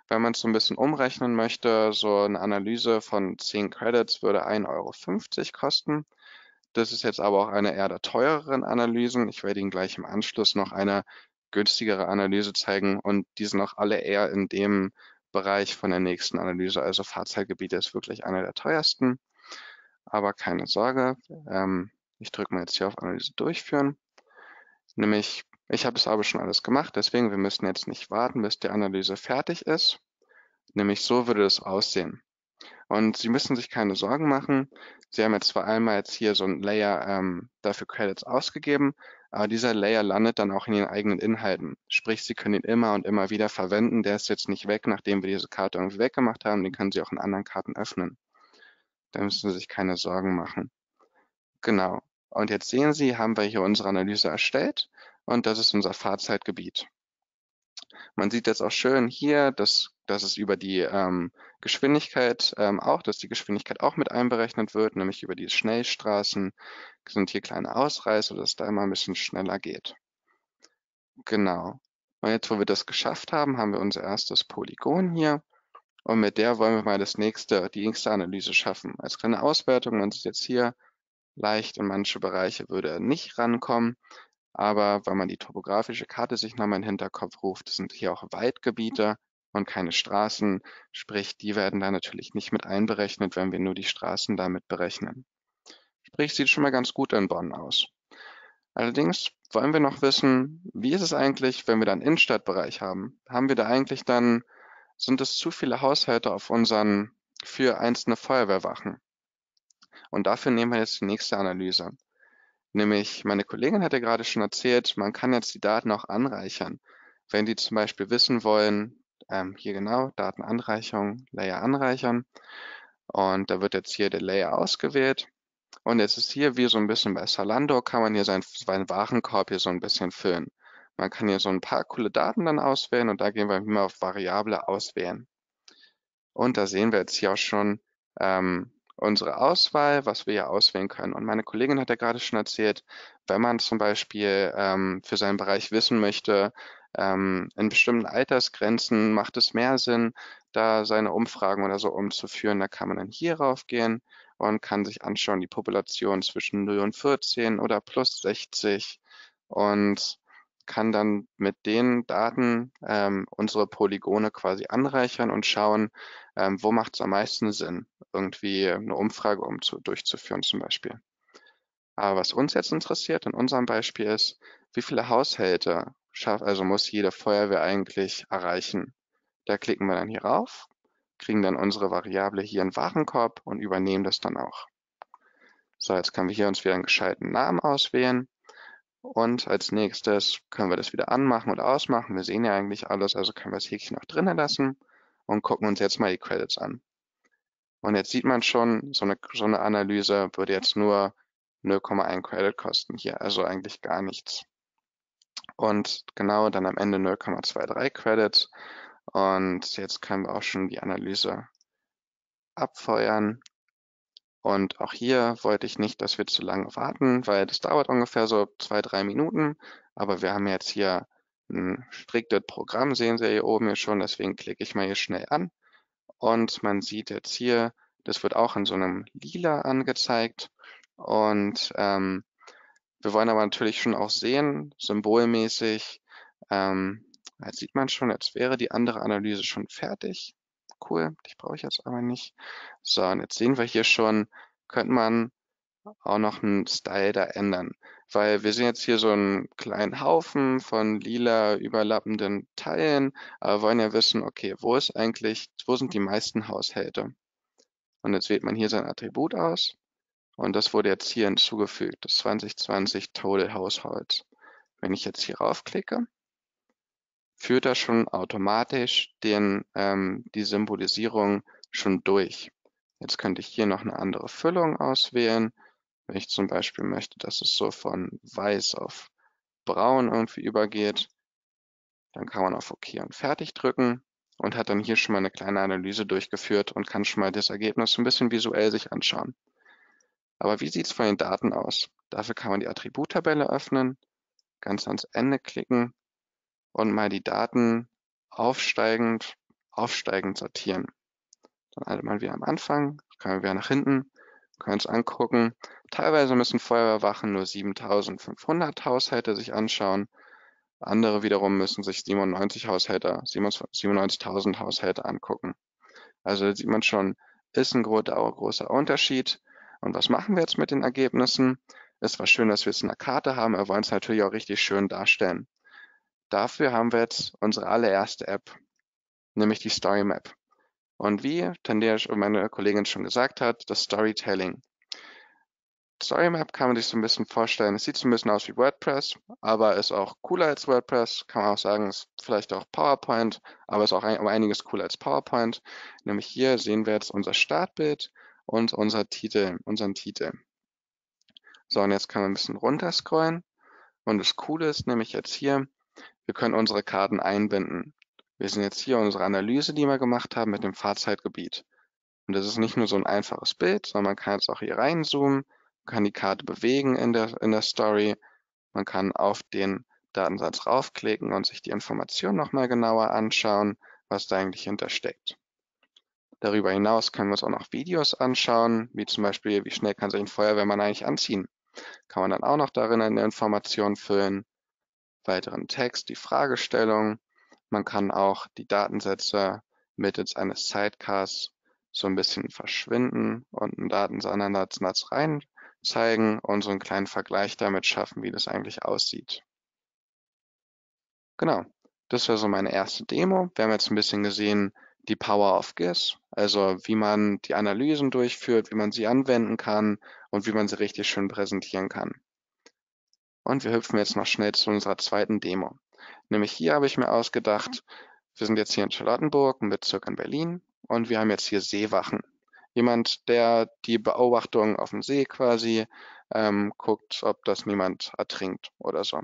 man es so ein bisschen umrechnen möchte, so eine Analyse von 10 Credits würde 1,50 € kosten. Das ist jetzt aber auch eine eher der teureren Analysen. Ich werde Ihnen gleich im Anschluss noch eine günstigere Analyse zeigen und die sind auch alle eher in dem Bereich von der nächsten Analyse. Also Fahrzeitgebiete ist wirklich eine der teuersten, aber keine Sorge. Ich drücke mal jetzt hier auf Analyse durchführen. Nämlich, ich habe es aber schon alles gemacht, deswegen wir müssen jetzt nicht warten, bis die Analyse fertig ist. Nämlich so würde das aussehen. Und Sie müssen sich keine Sorgen machen. Sie haben jetzt zwar einmal jetzt hier so ein Layer dafür Credits ausgegeben, aber dieser Layer landet dann auch in Ihren eigenen Inhalten. Sprich, Sie können ihn immer und immer wieder verwenden. Der ist jetzt nicht weg, nachdem wir diese Karte irgendwie weggemacht haben. Den können Sie auch in anderen Karten öffnen. Da müssen Sie sich keine Sorgen machen. Genau. Und jetzt sehen Sie, haben wir hier unsere Analyse erstellt und das ist unser Fahrzeitgebiet. Man sieht jetzt auch schön hier, dass es über die Geschwindigkeit auch mit einberechnet wird, nämlich über die Schnellstraßen sind hier kleine Ausreißer, dass es da immer ein bisschen schneller geht. Genau. Und jetzt, wo wir das geschafft haben, haben wir unser erstes Polygon hier und mit der wollen wir mal die nächste Analyse schaffen. Als kleine Auswertung, man sieht jetzt hier leicht, in manche Bereiche würde er nicht rankommen, aber wenn man die topografische Karte sich nochmal in den Hinterkopf ruft, das sind hier auch Waldgebiete und keine Straßen, sprich die werden da natürlich nicht mit einberechnet, wenn wir nur die Straßen damit berechnen. Sprich, sieht schon mal ganz gut in Bonn aus. Allerdings wollen wir noch wissen, wie ist es eigentlich, wenn wir dann Innenstadtbereich haben? Haben wir da eigentlich dann, sind es zu viele Haushalte auf unseren für einzelne Feuerwehrwachen? Und dafür nehmen wir jetzt die nächste Analyse. Nämlich, meine Kollegin hatte gerade schon erzählt, man kann jetzt die Daten auch anreichern. Wenn die zum Beispiel wissen wollen, hier genau, Datenanreicherung, Layer anreichern. Und da wird jetzt hier der Layer ausgewählt. Und jetzt ist hier wie so ein bisschen bei Zalando, kann man hier seinen Warenkorb hier so ein bisschen füllen. Man kann hier so ein paar coole Daten dann auswählen und da gehen wir immer auf Variable auswählen. Und da sehen wir jetzt hier auch schon unsere Auswahl, was wir hier auswählen können. Und meine Kollegin hat ja gerade schon erzählt, wenn man zum Beispiel für seinen Bereich wissen möchte, in bestimmten Altersgrenzen macht es mehr Sinn, da seine Umfragen oder so umzuführen. Da kann man dann hier rauf gehen und kann sich anschauen, die Population zwischen 0 und 14 oder plus 60 und kann dann mit den Daten unsere Polygone quasi anreichern und schauen, wo macht es am meisten Sinn, irgendwie eine Umfrage durchzuführen zum Beispiel. Aber was uns jetzt interessiert in unserem Beispiel ist, wie viele Haushalte muss jede Feuerwehr eigentlich erreichen. Da klicken wir dann hier rauf, kriegen dann unsere Variable hier in Warenkorb und übernehmen das dann auch. So, jetzt können wir hier uns wieder einen gescheiten Namen auswählen und als nächstes können wir das wieder anmachen oder ausmachen. Wir sehen ja eigentlich alles, also können wir das Häkchen noch drinnen lassen und gucken uns jetzt mal die Credits an. Und jetzt sieht man schon, so eine Analyse würde jetzt nur 0,1 Credit kosten hier, also eigentlich gar nichts. Und genau dann am Ende 0,23 Credits. Und jetzt können wir auch schon die Analyse abfeuern. Und auch hier wollte ich nicht, dass wir zu lange warten, weil das dauert ungefähr so 2-3 Minuten. Aber wir haben jetzt hier ein striktes Programm, sehen Sie hier oben hier schon. Deswegen klicke ich mal hier schnell an. Und man sieht jetzt hier, das wird auch in so einem Lila angezeigt. Und wir wollen aber natürlich schon auch sehen, symbolmäßig, jetzt sieht man schon, jetzt wäre die andere Analyse schon fertig. Cool, die brauche ich jetzt aber nicht. So, und jetzt sehen wir hier schon, könnte man auch noch einen Style da ändern. Weil wir sehen jetzt hier so einen kleinen Haufen von lila überlappenden Teilen, aber wollen ja wissen, okay, wo sind die meisten Haushalte? Und jetzt wählt man hier sein Attribut aus und das wurde jetzt hier hinzugefügt, das 2020 Total Households. Wenn ich jetzt hier raufklicke, führt das schon automatisch die Symbolisierung schon durch. Jetzt könnte ich hier noch eine andere Füllung auswählen. Wenn ich zum Beispiel möchte, dass es so von weiß auf braun irgendwie übergeht, dann kann man auf OK und Fertig drücken und hat dann hier schon mal eine kleine Analyse durchgeführt und kann schon mal das Ergebnis ein bisschen visuell sich anschauen. Aber wie sieht es von den Daten aus? Dafür kann man die Attributtabelle öffnen, ganz ans Ende klicken und mal die Daten aufsteigend sortieren. Dann haltet man wieder am Anfang, können wir wieder nach hinten, können uns angucken. Teilweise müssen Feuerwehrwachen nur 7.500 Haushalte sich anschauen. Andere wiederum müssen sich 97.000 Haushalte angucken. Also da sieht man schon, ist ein großer Unterschied. Und was machen wir jetzt mit den Ergebnissen? Es war schön, dass wir es in der Karte haben, aber wir wollen es natürlich auch richtig schön darstellen. Dafür haben wir jetzt unsere allererste App, nämlich die Story Map. Und wie Tandea und meine Kollegin schon gesagt hat, das Storytelling. Story Map kann man sich so ein bisschen vorstellen. Es sieht so ein bisschen aus wie WordPress, aber ist auch cooler als WordPress. Kann man auch sagen, ist vielleicht auch PowerPoint, aber ist auch um einiges cooler als PowerPoint. Nämlich hier sehen wir jetzt unser Startbild und unseren Titel. So, und jetzt können wir ein bisschen runterscrollen. Und das Coole ist nämlich jetzt hier, wir können unsere Karten einbinden. Wir sehen jetzt hier unsere Analyse, die wir gemacht haben mit dem Fahrzeitgebiet. Und das ist nicht nur so ein einfaches Bild, sondern man kann jetzt auch hier reinzoomen, kann die Karte bewegen in der Story. Man kann auf den Datensatz raufklicken und sich die Information nochmal genauer anschauen, was da eigentlich hintersteckt. Darüber hinaus können wir uns auch noch Videos anschauen, wie zum Beispiel, wie schnell kann sich ein Feuerwehrmann eigentlich anziehen. Kann man dann auch noch darin eine Information füllen, weiteren Text, die Fragestellung. Man kann auch die Datensätze mittels eines Sidecasts so ein bisschen verschwinden und einen Datensatz rein zeigen und so einen kleinen Vergleich damit schaffen, wie das eigentlich aussieht. Genau, das wäre so meine erste Demo. Wir haben jetzt ein bisschen gesehen, die Power of GIS, also wie man die Analysen durchführt, wie man sie anwenden kann und wie man sie richtig schön präsentieren kann. Und wir hüpfen jetzt noch schnell zu unserer zweiten Demo. Nämlich hier habe ich mir ausgedacht, wir sind jetzt hier in Charlottenburg, im Bezirk in Berlin, und wir haben jetzt hier Seewachen. Jemand, der die Beobachtung auf dem See quasi guckt, ob das niemand ertrinkt oder so.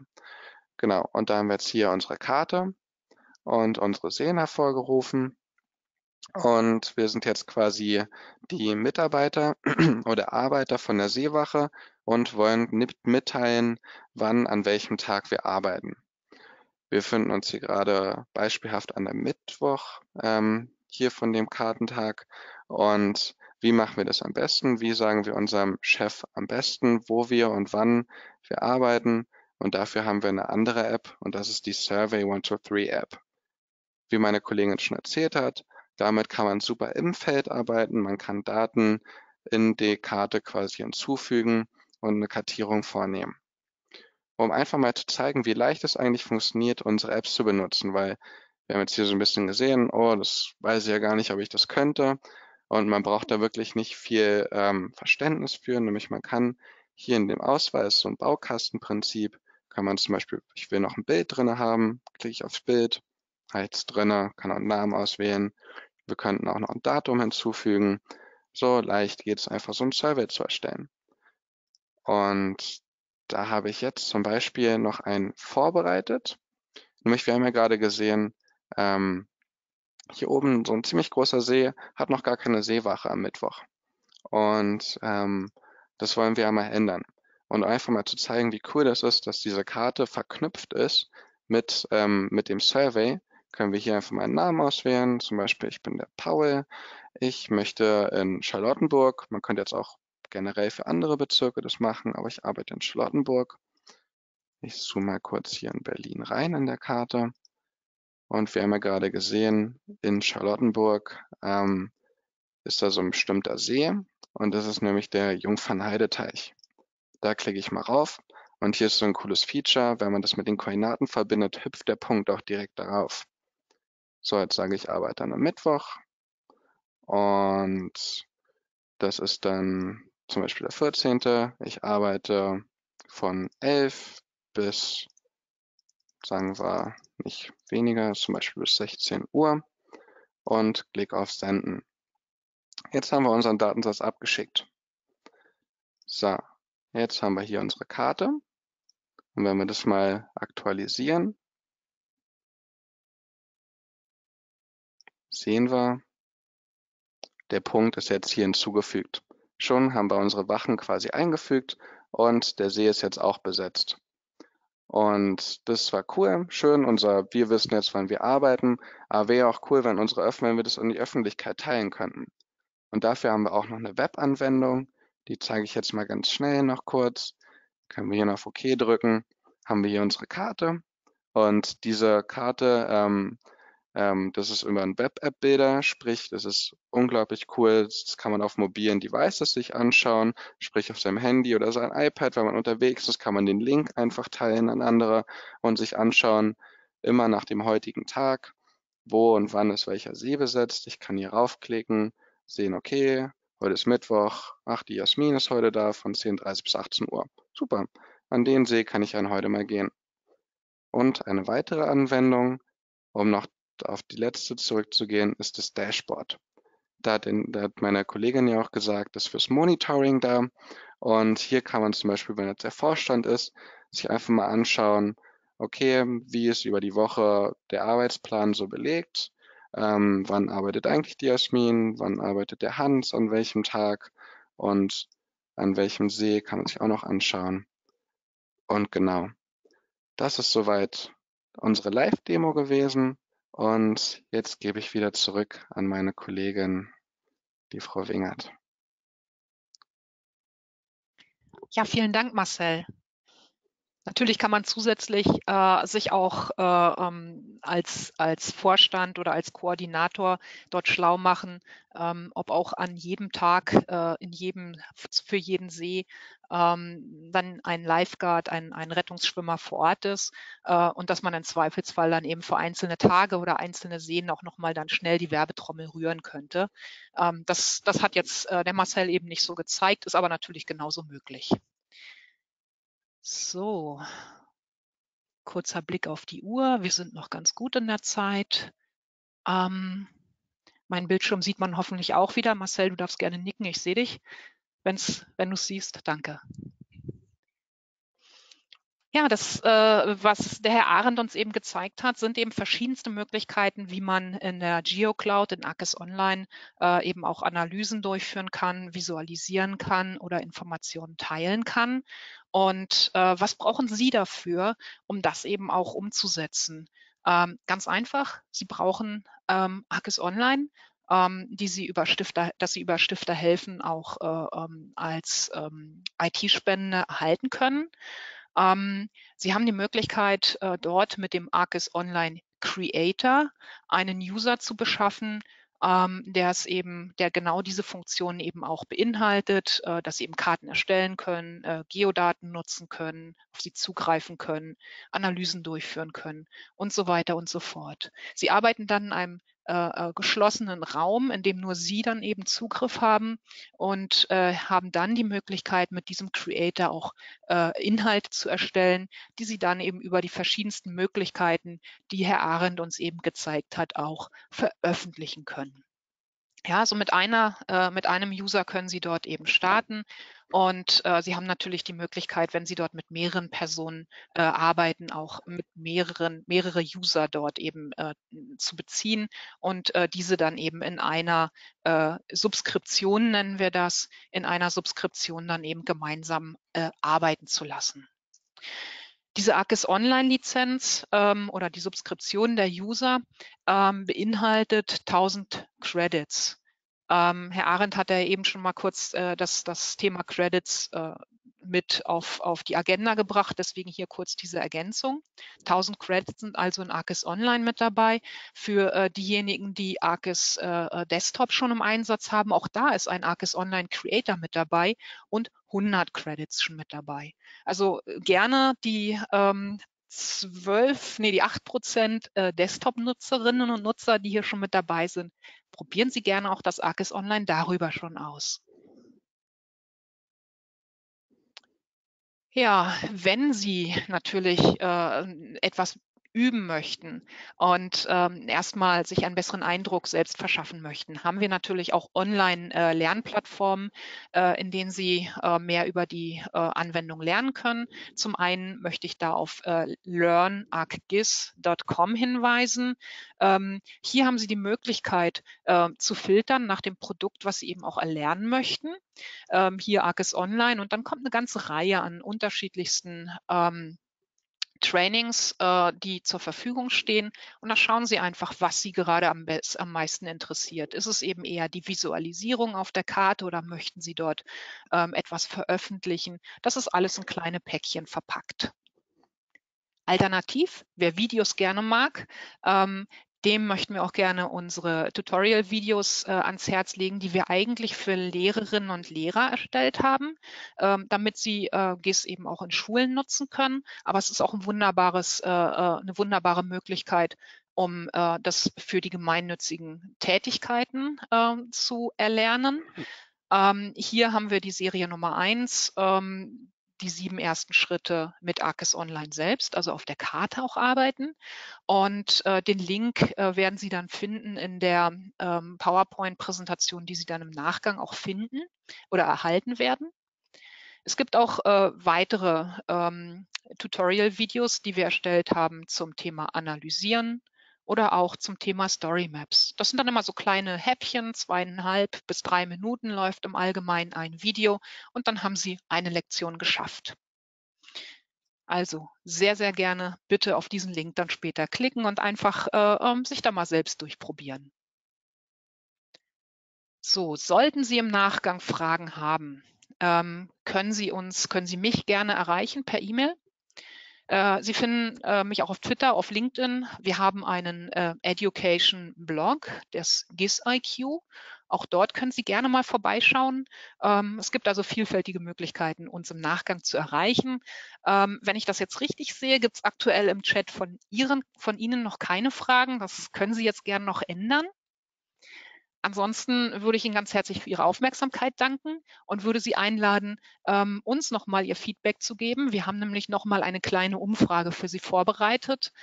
Genau, und da haben wir jetzt hier unsere Karte und unsere Seen hervorgerufen. Und wir sind jetzt quasi die Mitarbeiter oder Arbeiter von der Seewache und wollen mitteilen, wann an welchem Tag wir arbeiten. Wir befinden uns hier gerade beispielhaft an einem Mittwoch, hier von dem Kartentag. Und wie machen wir das am besten? Wie sagen wir unserem Chef am besten, wo wir und wann wir arbeiten? Und dafür haben wir eine andere App, und das ist die Survey 123 App. Wie meine Kollegin schon erzählt hat, damit kann man super im Feld arbeiten. Man kann Daten in die Karte quasi hinzufügen und eine Kartierung vornehmen. Um einfach mal zu zeigen, wie leicht es eigentlich funktioniert, unsere Apps zu benutzen, weil wir haben jetzt hier so ein bisschen gesehen, oh, das weiß ich ja gar nicht, ob ich das könnte. Und man braucht da wirklich nicht viel Verständnis für, nämlich man kann hier in dem Ausweis so ein Baukastenprinzip, kann man zum Beispiel, ich will noch ein Bild drin haben, klicke ich aufs Bild, rechts drin, kann auch einen Namen auswählen. Wir könnten auch noch ein Datum hinzufügen. So leicht geht es einfach, so ein Survey zu erstellen. Und da habe ich jetzt zum Beispiel noch einen vorbereitet. Nämlich, wir haben ja gerade gesehen, hier oben so ein ziemlich großer See, hat noch gar keine Seewache am Mittwoch. Und das wollen wir einmal ändern. Und einfach mal zu zeigen, wie cool das ist, dass diese Karte verknüpft ist mit dem Survey, können wir hier einfach meinen Namen auswählen. Zum Beispiel, ich bin der Paul, ich möchte in Charlottenburg, man könnte jetzt auch generell für andere Bezirke das machen, aber ich arbeite in Charlottenburg. Ich zoome mal kurz hier in Berlin rein in der Karte. Und wir haben ja gerade gesehen, in Charlottenburg ist da so ein bestimmter See. Und das ist nämlich der Jungfernheideteich. Da klicke ich mal rauf. Und hier ist so ein cooles Feature, wenn man das mit den Koordinaten verbindet, hüpft der Punkt auch direkt darauf. So, jetzt sage ich, arbeite dann am Mittwoch. Und das ist dann zum Beispiel der 14. Ich arbeite von 11 bis, sagen wir, nicht weniger, zum Beispiel bis 16 Uhr und klicke auf Senden. Jetzt haben wir unseren Datensatz abgeschickt. So, jetzt haben wir hier unsere Karte. Und wenn wir das mal aktualisieren, sehen wir, der Punkt ist jetzt hier hinzugefügt. Schon haben wir unsere Wachen quasi eingefügt und der See ist jetzt auch besetzt. Und das war cool, schön, wir wissen jetzt, wann wir arbeiten, aber wäre auch cool, wenn wir das in die Öffentlichkeit teilen könnten. Und dafür haben wir auch noch eine Webanwendung, die zeige ich jetzt mal ganz schnell noch kurz. Können wir hier noch auf OK drücken, haben wir hier unsere Karte. Und diese Karte, das ist über ein Web-App-Bilder, sprich, das ist unglaublich cool. Das kann man auf mobilen Devices sich anschauen, sprich auf seinem Handy oder sein iPad, wenn man unterwegs ist, kann man den Link einfach teilen an andere und sich anschauen, immer nach dem heutigen Tag, wo und wann ist welcher See besetzt. Ich kann hier raufklicken, sehen, okay, heute ist Mittwoch, ach, die Jasmin ist heute da von 10:30 bis 18 Uhr. Super, an den See kann ich dann heute mal gehen. Und eine weitere Anwendung, um noch auf die letzte zurückzugehen, ist das Dashboard. Da hat meine Kollegin ja auch gesagt, das ist fürs Monitoring da. Und hier kann man zum Beispiel, wenn jetzt der Vorstand ist, sich einfach mal anschauen, okay, wie ist über die Woche der Arbeitsplan so belegt? Wann arbeitet eigentlich die Jasmin? Wann arbeitet der Hans? An welchem Tag? Und an welchem See kann man sich auch noch anschauen. Und genau, das ist soweit unsere Live-Demo gewesen. Und jetzt gebe ich wieder zurück an meine Kollegin die Frau Wingert. Ja, vielen Dank, Marcel. Natürlich kann man zusätzlich sich auch als Vorstand oder als Koordinator dort schlau machen, ob auch an jedem Tag, für jeden See dann ein Lifeguard, ein Rettungsschwimmer vor Ort ist und dass man im Zweifelsfall dann eben für einzelne Tage oder einzelne Seen auch nochmal dann schnell die Werbetrommel rühren könnte. Das hat jetzt der Marcel eben nicht so gezeigt, ist aber natürlich genauso möglich. So, kurzer Blick auf die Uhr. Wir sind noch ganz gut in der Zeit. Mein Bildschirm sieht man hoffentlich auch wieder. Marcel, du darfst gerne nicken, ich sehe dich. Wenn du es siehst, danke. Ja, das, was der Herr Arndt uns eben gezeigt hat, sind eben verschiedenste Möglichkeiten, wie man in der GeoCloud, in ArcGIS Online eben auch Analysen durchführen kann, visualisieren kann oder Informationen teilen kann. Und was brauchen Sie dafür, um das eben auch umzusetzen? Ganz einfach, Sie brauchen ArcGIS Online, dass Sie über Stifter-helfen auch als IT-Spende erhalten können. Sie haben die Möglichkeit, dort mit dem ArcGIS Online Creator einen User zu beschaffen, der genau diese Funktionen eben auch beinhaltet, dass Sie eben Karten erstellen können, Geodaten nutzen können, auf sie zugreifen können, Analysen durchführen können und so weiter und so fort. Sie arbeiten dann in einem geschlossenen Raum, in dem nur Sie dann eben Zugriff haben und haben dann die Möglichkeit, mit diesem Creator auch Inhalte zu erstellen, die Sie dann eben über die verschiedensten Möglichkeiten, die Herr Arndt uns eben gezeigt hat, auch veröffentlichen können. Ja, so mit einem User können Sie dort eben starten und Sie haben natürlich die Möglichkeit, wenn Sie dort mit mehreren Personen arbeiten, auch mit mehrere User dort eben zu beziehen und diese dann eben in einer Subskription, nennen wir das, in einer Subskription dann eben gemeinsam arbeiten zu lassen. Diese ArcGIS Online-Lizenz oder die Subskription der User beinhaltet 1000 Credits. Herr Arndt hat ja eben schon mal kurz das Thema Credits mit auf die Agenda gebracht, deswegen hier kurz diese Ergänzung. 1000 Credits sind also in ArcGIS Online mit dabei. Für diejenigen, die ArcGIS Desktop schon im Einsatz haben, auch da ist ein ArcGIS Online Creator mit dabei und 100 Credits schon mit dabei. Also gerne die 8% Desktop-Nutzerinnen und Nutzer, die hier schon mit dabei sind, probieren Sie gerne auch das ArcGIS Online darüber schon aus. Ja, wenn Sie natürlich etwas üben möchten und erstmal sich einen besseren Eindruck selbst verschaffen möchten, haben wir natürlich auch Online-Lernplattformen, in denen Sie mehr über die Anwendung lernen können. Zum einen möchte ich da auf learn.arcgis.com hinweisen. Hier haben Sie die Möglichkeit zu filtern nach dem Produkt, was Sie eben auch erlernen möchten. Hier ArcGIS Online und dann kommt eine ganze Reihe an unterschiedlichsten Trainings, die zur Verfügung stehen und da schauen Sie einfach, was Sie gerade am meisten interessiert. Ist es eben eher die Visualisierung auf der Karte oder möchten Sie dort etwas veröffentlichen? Das ist alles in kleine Päckchen verpackt. Alternativ, wer Videos gerne mag, dem möchten wir auch gerne unsere Tutorial-Videos ans Herz legen, die wir eigentlich für Lehrerinnen und Lehrer erstellt haben, damit sie GIS eben auch in Schulen nutzen können. Aber es ist auch ein eine wunderbare Möglichkeit, um das für die gemeinnützigen Tätigkeiten zu erlernen. Hier haben wir die Serie Nummer 1. Die 7 ersten Schritte mit ArcGIS Online selbst, also auf der Karte auch arbeiten. Und den Link werden Sie dann finden in der PowerPoint-Präsentation, die Sie dann im Nachgang auch finden oder erhalten werden. Es gibt auch weitere Tutorial-Videos, die wir erstellt haben zum Thema Analysieren oder auch zum Thema Story Maps. Das sind dann immer so kleine Häppchen, 2,5 bis 3 Minuten läuft im Allgemeinen ein Video und dann haben Sie eine Lektion geschafft. Also sehr, sehr gerne bitte auf diesen Link dann später klicken und einfach sich da mal selbst durchprobieren. So, sollten Sie im Nachgang Fragen haben, können Sie mich gerne erreichen per E-Mail. Sie finden mich auch auf Twitter, auf LinkedIn. Wir haben einen Education-Blog, das GIS IQ. Auch dort können Sie gerne mal vorbeischauen. Es gibt also vielfältige Möglichkeiten, uns im Nachgang zu erreichen. Wenn ich das jetzt richtig sehe, gibt es aktuell im Chat von Ihnen noch keine Fragen. Das können Sie jetzt gerne noch ändern. Ansonsten würde ich Ihnen ganz herzlich für Ihre Aufmerksamkeit danken und würde Sie einladen, uns nochmal Ihr Feedback zu geben. Wir haben nämlich nochmal eine kleine Umfrage für Sie vorbereitet,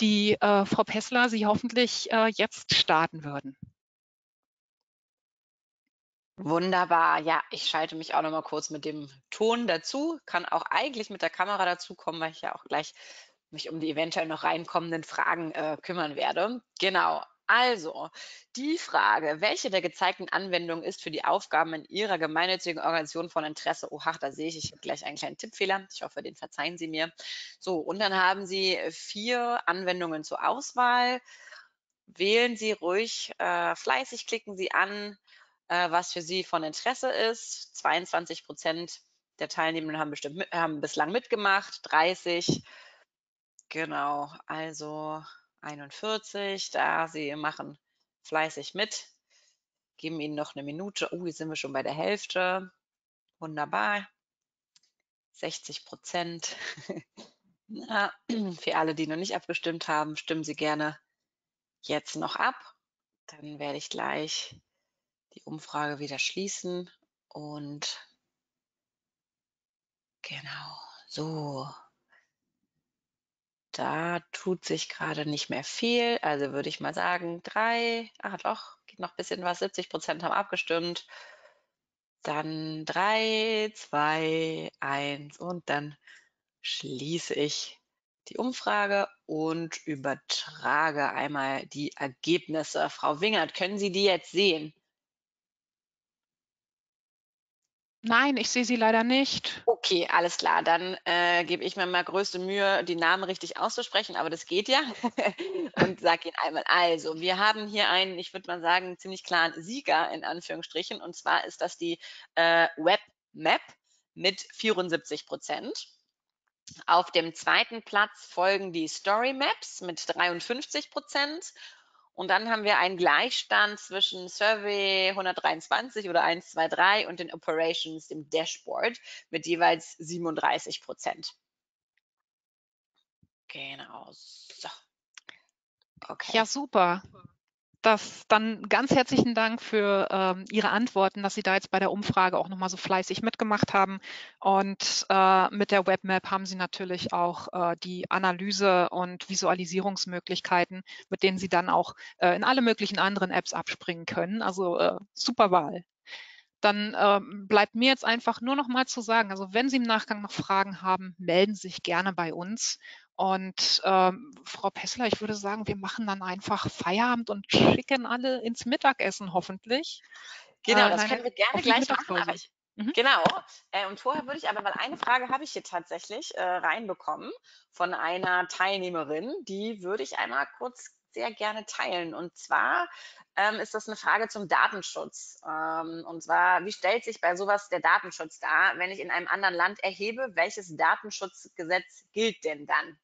die Frau Pessler Sie hoffentlich jetzt starten würden. Wunderbar. Ja, ich schalte mich auch nochmal kurz mit dem Ton dazu, kann auch eigentlich mit der Kamera dazukommen, weil ich ja auch gleich mich um die eventuell noch reinkommenden Fragen kümmern werde. Genau. Also, die Frage, welche der gezeigten Anwendungen ist für die Aufgaben in Ihrer gemeinnützigen Organisation von Interesse? Oha, da sehe ich gleich einen kleinen Tippfehler. Ich hoffe, den verzeihen Sie mir. So, und dann haben Sie 4 Anwendungen zur Auswahl. Wählen Sie ruhig fleißig, klicken Sie an, was für Sie von Interesse ist. 22% der Teilnehmenden haben bislang mitgemacht, 30. Genau, also 41, da Sie machen fleißig mit, geben Ihnen noch eine Minute. Oh, jetzt sind wir schon bei der Hälfte. Wunderbar. 60%. Na, für alle, die noch nicht abgestimmt haben, stimmen Sie gerne jetzt noch ab. Dann werde ich gleich die Umfrage wieder schließen. Und genau, so. Da tut sich gerade nicht mehr viel, also würde ich mal sagen, 3, ah doch, geht noch ein bisschen was, 70% haben abgestimmt. Dann 3, 2, 1 und dann schließe ich die Umfrage und übertrage einmal die Ergebnisse. Frau Wingert, können Sie die jetzt sehen? Nein, ich sehe sie leider nicht. Okay, alles klar. Dann gebe ich mir mal größte Mühe, die Namen richtig auszusprechen, aber das geht ja. Und sage Ihnen einmal. Also, wir haben hier einen, ich würde mal sagen, ziemlich klaren Sieger in Anführungsstrichen. Und zwar ist das die Webmap mit 74%. Auf dem 2. Platz folgen die Story Maps mit 53%. Und dann haben wir einen Gleichstand zwischen Survey 123 oder 123 und den Operations, dem Dashboard, mit jeweils 37%. Genau, so. Okay. Ja, super. Dann ganz herzlichen Dank für Ihre Antworten, dass Sie da jetzt bei der Umfrage auch nochmal so fleißig mitgemacht haben. Und mit der Webmap haben Sie natürlich auch die Analyse- und Visualisierungsmöglichkeiten, mit denen Sie dann auch in alle möglichen anderen Apps abspringen können. Also super Wahl. Dann bleibt mir jetzt einfach nur noch mal zu sagen, also wenn Sie im Nachgang noch Fragen haben, melden Sie sich gerne bei uns. Und Frau Pessler, ich würde sagen, wir machen dann einfach Feierabend und schicken alle ins Mittagessen hoffentlich. Genau, das können wir gerne gleich machen. Genau. Und vorher würde ich aber, weil eine Frage habe ich hier tatsächlich reinbekommen von einer Teilnehmerin, die würde ich einmal kurz sehr gerne teilen. Und zwar ist das eine Frage zum Datenschutz. Und zwar, wie stellt sich bei sowas der Datenschutz dar, wenn ich in einem anderen Land erhebe? Welches Datenschutzgesetz gilt denn dann?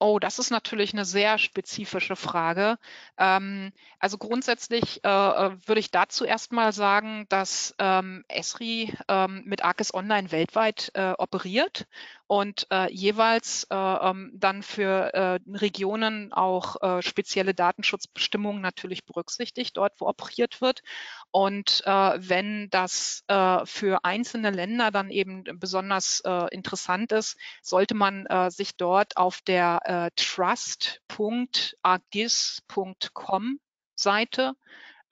Oh, das ist natürlich eine sehr spezifische Frage. Also grundsätzlich würde ich dazu erstmal sagen, dass Esri mit ArcGIS Online weltweit operiert und jeweils dann für Regionen auch spezielle Datenschutzbestimmungen natürlich berücksichtigt, dort wo operiert wird. Und wenn das für einzelne Länder dann eben besonders interessant ist, sollte man sich dort auf der trust.agis.com Seite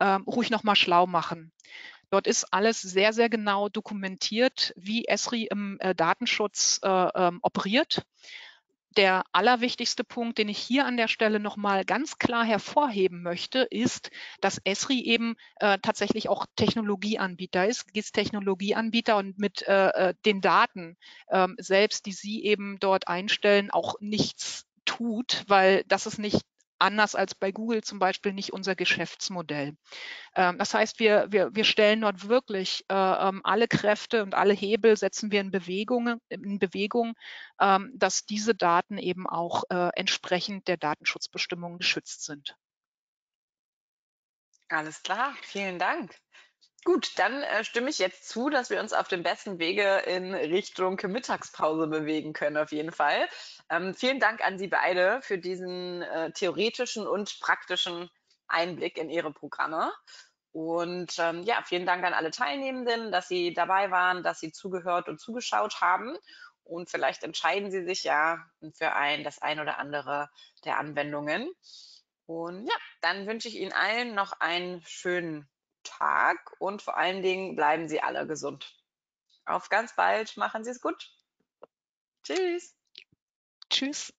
ruhig nochmal schlau machen. Dort ist alles sehr, sehr genau dokumentiert, wie Esri im Datenschutz operiert. Der allerwichtigste Punkt, den ich hier an der Stelle nochmal ganz klar hervorheben möchte, ist, dass Esri eben tatsächlich auch Technologieanbieter ist, GIS-Technologieanbieter und mit den Daten selbst, die Sie eben dort einstellen, auch nichts tut, weil das ist nicht anders als bei Google zum Beispiel nicht unser Geschäftsmodell. Das heißt, wir stellen dort wirklich alle Kräfte und alle Hebel setzen wir in Bewegung, dass diese Daten eben auch entsprechend der Datenschutzbestimmungen geschützt sind. Alles klar, vielen Dank. Gut, dann stimme ich jetzt zu, dass wir uns auf dem besten Wege in Richtung Mittagspause bewegen können, auf jeden Fall. Vielen Dank an Sie beide für diesen theoretischen und praktischen Einblick in Ihre Programme. Und ja, vielen Dank an alle Teilnehmenden, dass Sie dabei waren, dass Sie zugehört und zugeschaut haben. Und vielleicht entscheiden Sie sich ja für das ein oder andere der Anwendungen. Und ja, dann wünsche ich Ihnen allen noch einen schönen Tag und vor allen Dingen bleiben Sie alle gesund. Auf ganz bald, machen Sie es gut. Tschüss. Tschüss.